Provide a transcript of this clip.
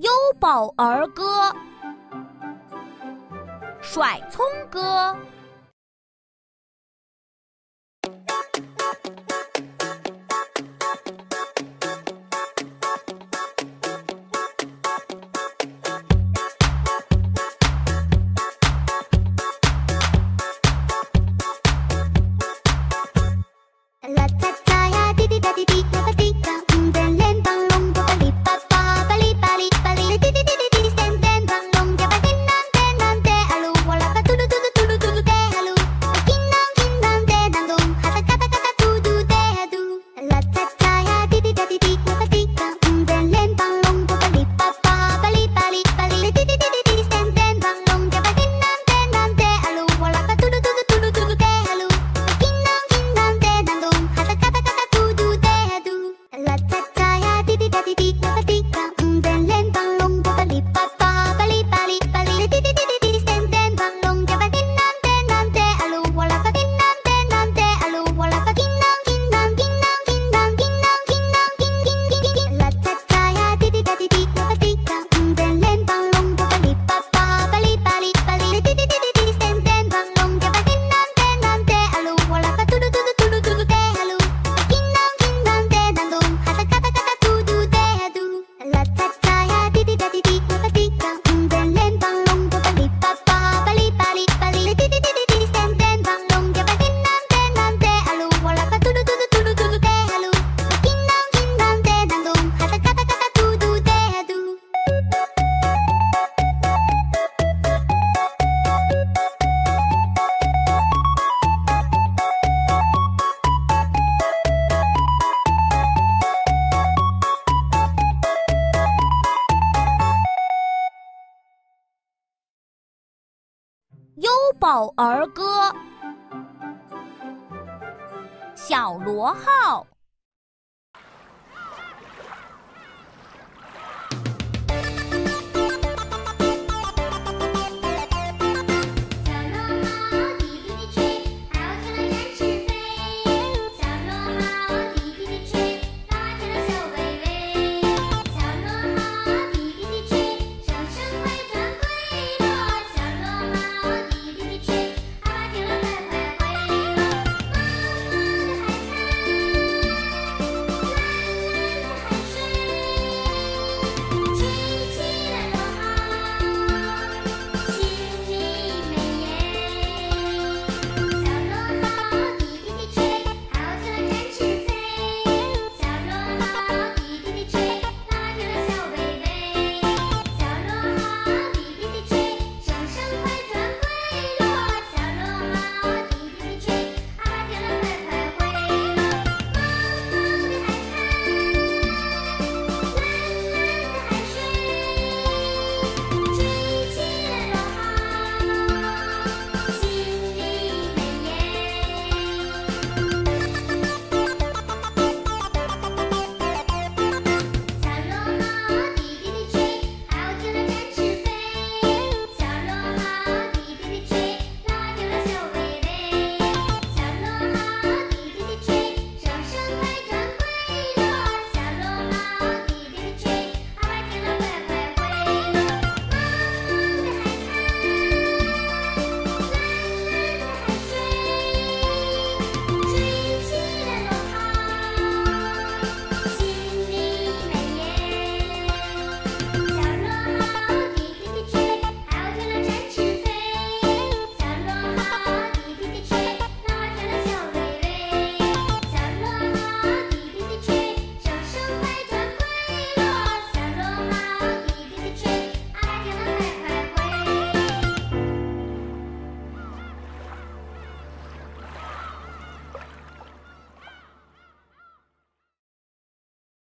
优宝儿歌，甩葱歌。优宝儿歌，小螺号。